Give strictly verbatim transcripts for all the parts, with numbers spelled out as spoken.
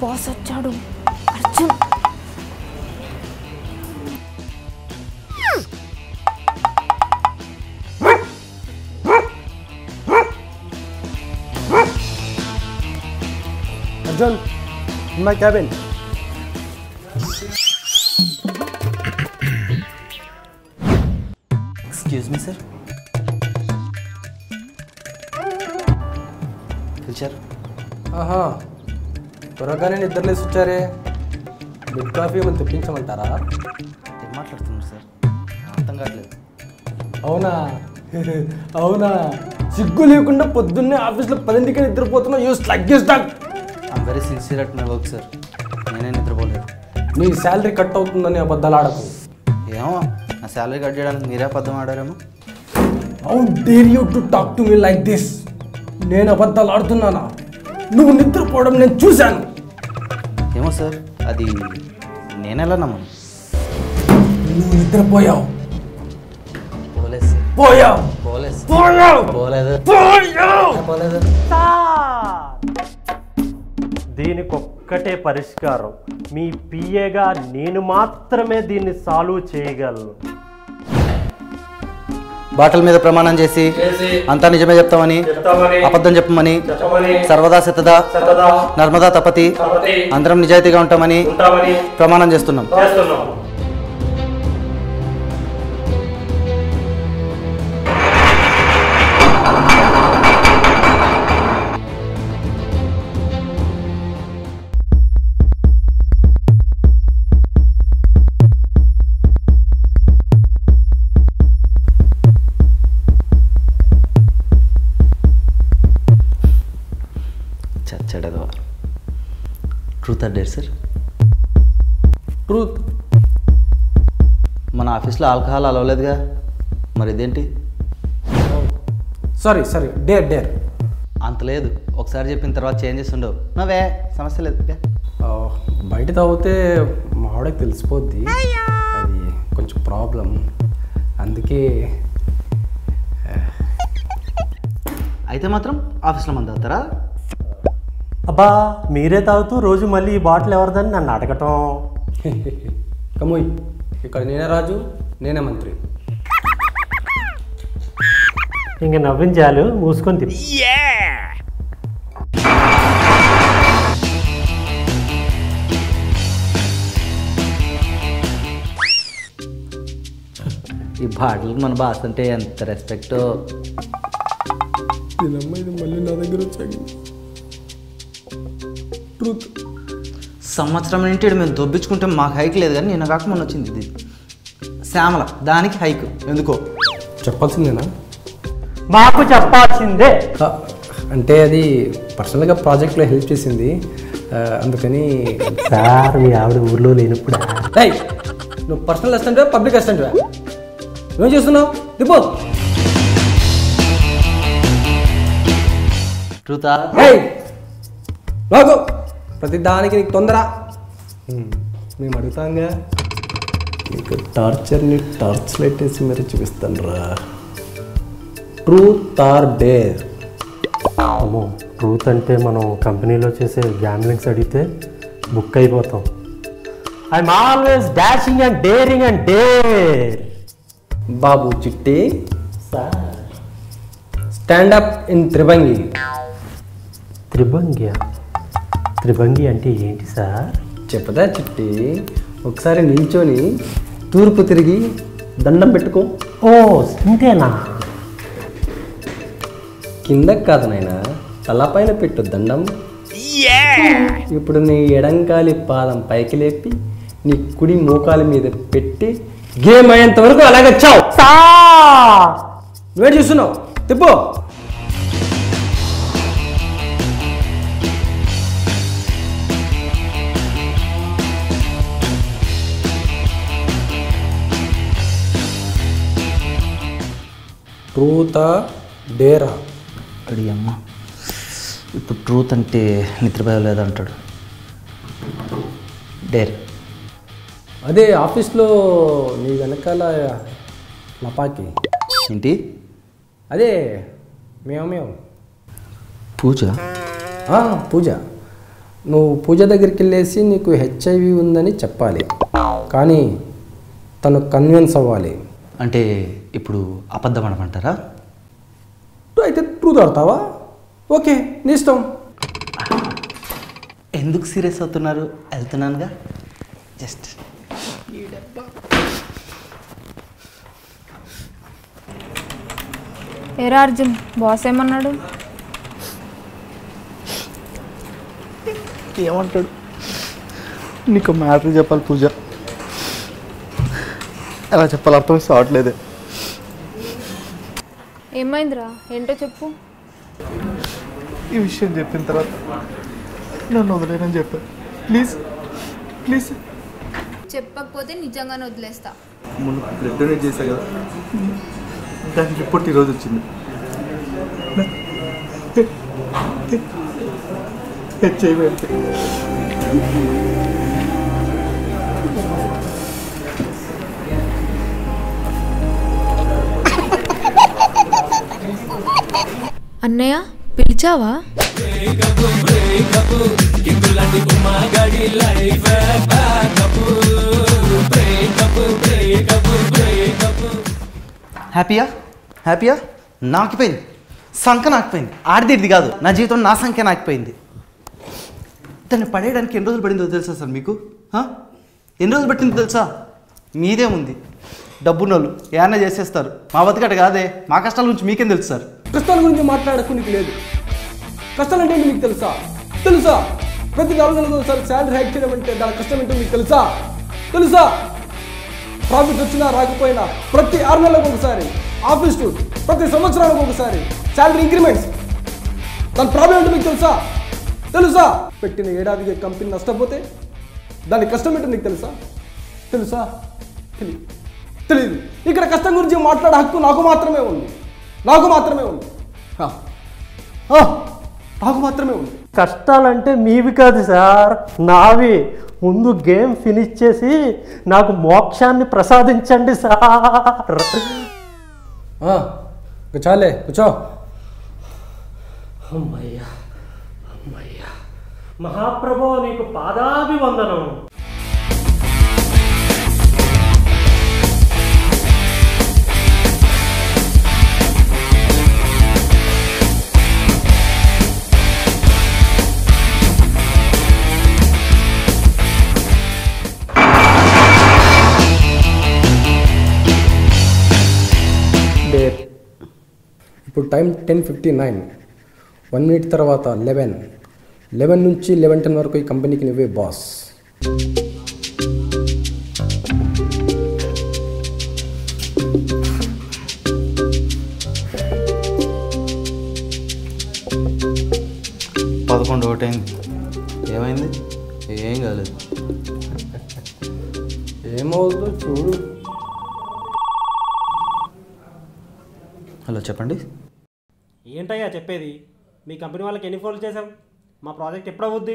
बहुत अच्छा डू Arjun. Arjun, my cabin. Excuse me, sir. Culture. Aha. త్వరగానే నిద్రలేసి వచ్చారే, బెడ్ కాఫీ ఏమైనా తెప్పించమంటారా? మాట్లాడుతున్నారు సార్, అర్థం కావట్లేదు. అవునా అవునా సిగ్గు లేకుండా పొద్దున్నే ఆఫీస్లో పదింటికి నిద్రపోతున్నా. You sluggish dog. I'm very sincere at my work sir, నేనే నిద్రపోలేదు. మీ శాలరీ కట్ అవుతుందని అబద్ధాలు ఆడకు. ఏమో నా శాలరీ కట్ చేయడానికి మీరే అబద్ధం ఆడారేమో. How dare you to talk to me like this? నేను అబద్ధాలు ఆడుతున్నానా? నువ్వు నిద్రపోవడం నేను చూశాను. ఏమో సార్, అది నేను ఎలా నమ్మను. నువ్వు నిద్రపోయావు. దీనికి ఒక్కటే పరిష్కారం. మీ పిఏగా నేను మాత్రమే దీన్ని సాల్వ్ చేయగలను. బాటల మీద ప్రమాణం చేసి అంతా నిజమే చెప్తామని, అబద్ధం చెప్పమని, సర్వదా సతదా నర్మదా తపతి, అందరం నిజాయితీగా ఉంటామని ప్రమాణం చేస్తున్నాం. Truth or dare sir? Truth. మన ఆఫీస్లో ఆల్కహాల్ అలవలేదుగా, మరి ఇదేంటి? సారీ సారీ డేర్ డేర్ అంత లేదు. ఒకసారి చెప్పిన తర్వాత చేంజెస్ ఉండవు. నవే సమస్య లేదు. బయట తాగితే మా ఆవిడకి తెలిసిపోద్ది, అది కొంచెం ప్రాబ్లం. అందుకే అయితే మాత్రం ఆఫీస్లో మంది అవుతారా? అబ్బా, మీరే తాగుతూ రోజు మళ్ళీ ఈ బాటిల్ ఎవరిదని నన్ను అడగటం. కమోయ్, ఇక్కడ నేనే రాజు, నేనే మంత్రి. ఇంక నవ్వించాలు, మూసుకొని తిప్పి. ఈ బాటిల్కి మన బాస్ అంటే ఎంత రెస్పెక్టో. మళ్ళీ నా దగ్గర వచ్చాయి. సంవత్సరం నుండి మేము దొబ్బించుకుంటే మాకు హైక్ లేదు, కానీ నేను కాక మొన్న వచ్చింది ఇది శ్యామల, దానికి హైక్. ఎందుకో చెప్పాల్సిందేనా? మాకు చెప్పాల్సిందే. అంటే అది పర్సనల్గా ప్రాజెక్ట్లో హెల్ప్ చేసింది, అందుకని సార్. మీ ఆవిడ ఊర్లో లేనప్పుడు నువ్వు పర్సనల్ అసిస్టెంట్, పబ్లిక్ అసిస్టెంట్ నువ్వేం చేస్తున్నావు? దిపో ట్రూతా. ప్రతి దానికి నీకు తొందర. మేము అడుగుతాంగా, నీకు టార్చర్ని టార్చ్ లైట్ వేసి మరీ చూపిస్తాను రా. Truth or dare? అమ్మో, ట్రూత్ అంటే మనం కంపెనీలో చేసే గ్యాంబ్లింగ్స్ అడిగితే బుక్ అయిపోతాం. I'm always dashing and daring and dare. బాబు Chitti sir, stand up in Tribhangi. త్రిభంగియా? త్రిభంగి అంటే ఏంటి సార్? చెప్పదా చిట్టి, ఒకసారి నిల్చొని తూర్పు తిరిగి దండం పెట్టుకో. ఓ ఇంతేనా? కిందకి కాదు నాయనా, తలపైన పెట్టు దండం. ఇప్పుడు నీ ఎడంకాలి పాదం పైకి లేపి, नी कुडी मोकाल मीद पेट्टी गेम अयंत वरकु अलागे चाव सा वेट चूस्तुन्नाव तिप्पु ట్రూతా డేరా అడి అమ్మ ఇప్పుడు ట్రూత్ అంటే నిద్రపోయలేదంటాడు డేర్ అదే ఆఫీస్లో నీ వెనకాల లపాకి ఏంటి అదే మేము మేము పూజ పూజ నువ్వు పూజ దగ్గరికి వెళ్ళేసి నీకు హెచ్ఐవి ఉందని చెప్పాలి కానీ తను కన్విన్స్ అవ్వాలి అంటే ఇప్పుడు అబద్ధం అనమంటారా అయితే ట్రూత్ ఆడతావా ఓకే నీ ఇష్టం ఎందుకు సీరియస్ అవుతున్నారు వెళ్తున్నానుగా జస్ట్ ఈ డబ్బా ఏరా అర్జున్ బాస్ ఏమన్నాడు ఏమంటాడు నీకు మ్యాటర్ చెప్పాలి పూజ అలా చెప్పాలి అర్థం సావట్లేదే ఏమైందిరా ఏంటో చెప్పు ఈ విషయం చెప్పిన తర్వాత నన్ను వదిలేనని చెప్పా ప్లీజ్ ప్లీజ్ చెప్పకపోతే నిజంగానే వదిలేస్తా మొన్న బ్లడ్ డొనేట్ చేశా కదా దాని రిపోర్ట్ ఈరోజు వచ్చింది హెచ్ఐవి అంటే అన్నయ్య పిలిచావా హ్యాపీయా హ్యాపీయా నాకిపోయింది సంఖ్య నాకిపోయింది ఆడదేది కాదు నా జీవితం నా సంఖ్య నాకిపోయింది దాన్ని పడేయడానికి ఎన్ని రోజులు పడిందో తెలుసా సార్ మీకు ఎన్ని రోజులు పట్టిందో తెలుసా మీదేముంది డబ్బున్నోళ్ళు ఏమన్నా చేసేస్తారు మా బతుకట కాదే మా కష్టాల నుంచి మీకేం తెలుసు సార్ కష్టాల గురించి మాట్లాడకు నీకు లేదు కష్టాలు అంటే మీకు తెలుసా తెలుసా ప్రతి నాలుగు నెలలకు ఒకసారి శాలరీ హైక్ చేయడం అంటే దాని కష్టం ఏంటో మీకు తెలుసా తెలుసా ప్రాఫిట్ వచ్చినా రాకపోయినా ప్రతి ఆరు నెలలకు ఒకసారి ఆఫీస్ టూర్ ప్రతి సంవత్సరాలకు ఒకసారి శాలరీ ఇంక్రిమెంట్స్ దాని ప్రాబ్లం ఏంటో మీకు తెలుసా తెలుసా పెట్టిన ఏడాదికి కంపెనీ నష్టపోతే దాని కష్టం ఏంటో మీకు తెలుసా తెలుసా తెలియదు తెలియదు ఇక్కడ కష్టం గురించి మాట్లాడే హక్కు నాకు మాత్రమే ఉంది నాకు మాత్రమే ఉంది నాకు మాత్రమే ఉంది కష్టాలంటే మీవి కాదు సార్ నావి ముందు గేమ్ ఫినిష్ చేసి నాకు మోక్షాన్ని ప్రసాదించండి సార్ చాలే కూర్చో అమ్మయ్యా అమ్మయ్యా మహాప్రభో నీకు పాదాభివందనం time ten fifty nine one minute తర్వాత లెవెన్ లెవెన్ నుంచి లెవెన్ టెన్ వరకు ఈ కంపెనీకి నువ్వే బాస్ పదకొండు ఒకటి అయింది ఏమైంది ఏం కాలేదు ఏమవుతుందో చూడు హలో చెప్పండి ఏంటయ్యా చెప్పేది మీ కంపెనీ వాళ్ళకి ఎన్ని ఫోన్లు చేసాం మా ప్రాజెక్ట్ ఎప్పుడు అవుద్ది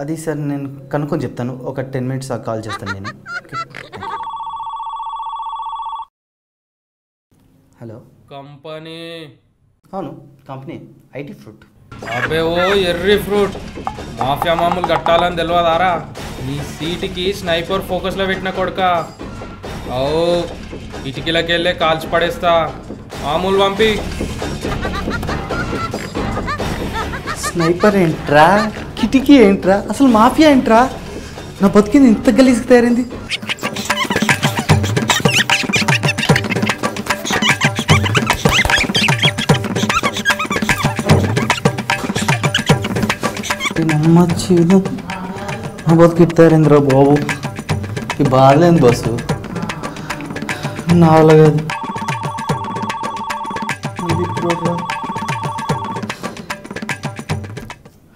అది సార్ నేను కనుక్కొని చెప్తాను ఒక టెన్ మినిట్స్ ఆ కాల్ చేస్తాను నేను హలో కంపెనీ అవును కంపెనీ ఐటీ ఫ్రూట్ అబ్బే ఓ ఎర్రీ ఫ్రూట్ మాఫియా మామూలు కట్టాలని తెలియదారా నీ సీటుకి స్నైపర్ ఫోకస్లో పెట్టిన కొడుక ఓ ఇటుకిలకి వెళ్ళే కాల్చి పడేస్తా మామూలు పంపి స్నైపర్ ఏంట్రా కిటికీ ఏంట్రా అసలు మాఫియా ఏంట్రా నా బతికింది ఇంత గలీజ్కి తయారైంది నమ్మ జీవితం बहुत గిట్టారేంద్ర బాబు ఈ బాలేని బస్సు నాలగదు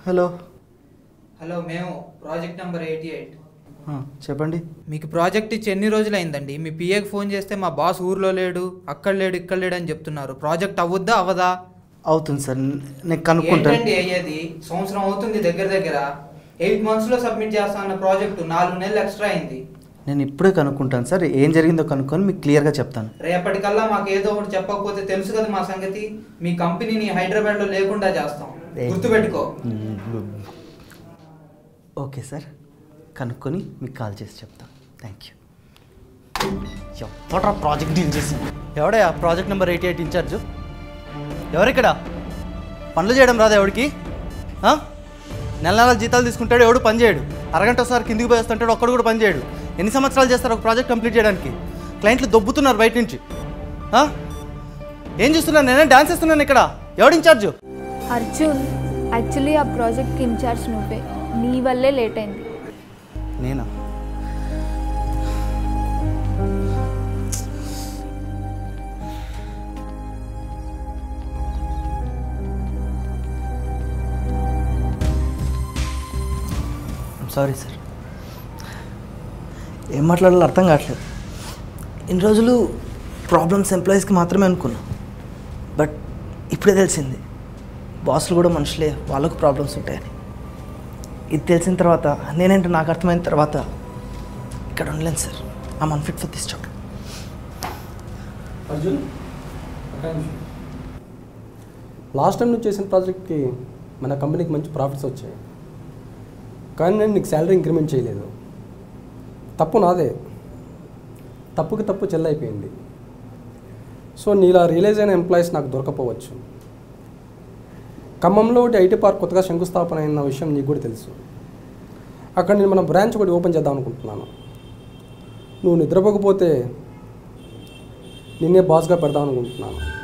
హలో హలో మేము ప్రాజెక్ట్ నంబర్ ఎనభై ఎనిమిది చెప్పండి మీకు ప్రాజెక్ట్ ఇచ్చి ఎన్ని రోజులు అయిందండి మీ పిఏకి ఫోన్ చేస్తే మా బాస్ ఊర్లో లేడు అక్కడ లేడు ఇక్కడ లేడు అని చెప్తున్నారు ప్రాజెక్ట్ అవ్వద్దా అవదా అవుతుంది సార్ నేను కనుక్కుంటాను ఏంటండి అయ్యేది సంవత్సరం అవుతుంది దగ్గర దగ్గర ఎనిమిది మంత్స్ లో సబ్మిట్ చేస్తానన్న ప్రాజెక్ట్ నాలుగు నెలలు ఎక్స్ట్రా అయింది నేను ఇప్పుడే కనుక్కుంటాను సార్ ఏం జరిగిందో కనుక్కొని మీకు క్లియర్గా చెప్తాను రేపటికల్లా మాకు ఏదో ఒకటి చెప్పకపోతే తెలుసు కదా మా సంగతి మీ కంపెనీని హైదరాబాద్లో లేకుండా చేస్తాం గుర్తుపెట్టుకో ఓకే సార్ కనుక్కొని మీకు కాల్ చేసి చెప్తాను థ్యాంక్ యూ ఎవరా ప్రాజెక్ట్ డీల్ చేసి ఎవడే ఆ project number eighty eight incharge ఎవరిక్కడ పనులు చేయడం రాదా ఎవడికి నెల నెల జీతాలు తీసుకుంటాడు ఎవడు పని చేయడు అరగంట ఒకసారి కిందికి పోయేస్తుంటాడు ఒక్కడు కూడా పని చేయడు ఎన్ని సంవత్సరాలు చేస్తారు ఒక ప్రాజెక్ట్ కంప్లీట్ చేయడానికి క్లయింట్లు దొబ్బుతున్నారు బయట నుంచి ఏం చూస్తున్నాను నేనే డాన్స్ చేస్తున్నాను ఇక్కడ ఎవడు ఇన్ఛార్జు అర్జున్ యాక్చువల్లీ ఆ ప్రాజెక్ట్కి ఇన్ఛార్జ్ నువ్వే నీ వల్లే లేట్ అయింది నేనా సారీ సార్ ఏం మాట్లాడాలో అర్థం కావట్లేదు ఇన్ని రోజులు ప్రాబ్లమ్స్ ఎంప్లాయీస్కి మాత్రమే అనుకున్నా బట్ ఇప్పుడే తెలిసింది బాసులు కూడా మనుషులే వాళ్ళకు ప్రాబ్లమ్స్ ఉంటాయని ఇది తెలిసిన తర్వాత నేనేంటో నాకు అర్థమైన తర్వాత ఇక్కడ ఉండలేను sir I'm unfit for this job Arjun last time నువ్వు చేసిన ప్రాజెక్ట్కి మన కంపెనీకి మంచి ప్రాఫిట్స్ వచ్చాయి కానీ నేను నీకు శాలరీ ఇంక్రిమెంట్ చేయలేదు తప్పు నాదే తప్పుకి తప్పు చెల్లైపోయింది సో నీలా రియలైజ్ అయిన ఎంప్లాయీస్ నాకు దొరకపోవచ్చు ఖమ్మంలో ఒకటి ఐటీ పార్క్ కొత్తగా శంకుస్థాపన అయిన విషయం నీకు కూడా తెలుసు అక్కడ నేను మన బ్రాంచ్ ఒకటి ఓపెన్ చేద్దాం అనుకుంటున్నాను నువ్వు నిద్రపోకపోతే నిన్నే బాస్గా పెడదాం అనుకుంటున్నాను